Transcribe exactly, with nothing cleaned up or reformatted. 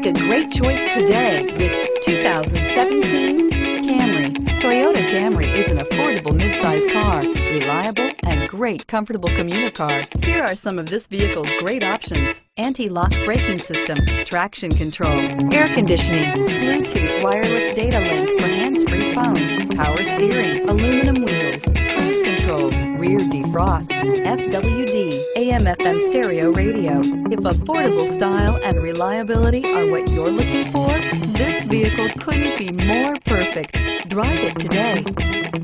Make a great choice today with two thousand seventeen Camry. Toyota Camry is an affordable mid-size car, reliable and great comfortable commuter car. Here are some of this vehicle's great options: anti-lock braking system, traction control, air conditioning, Bluetooth wireless data link for hands-free phone, power steering, aluminum wheels, cruise control, rear defrost, F W D, A M F M stereo radio. If affordable style and reliability are what you're looking for, this vehicle couldn't be more perfect. Drive it today.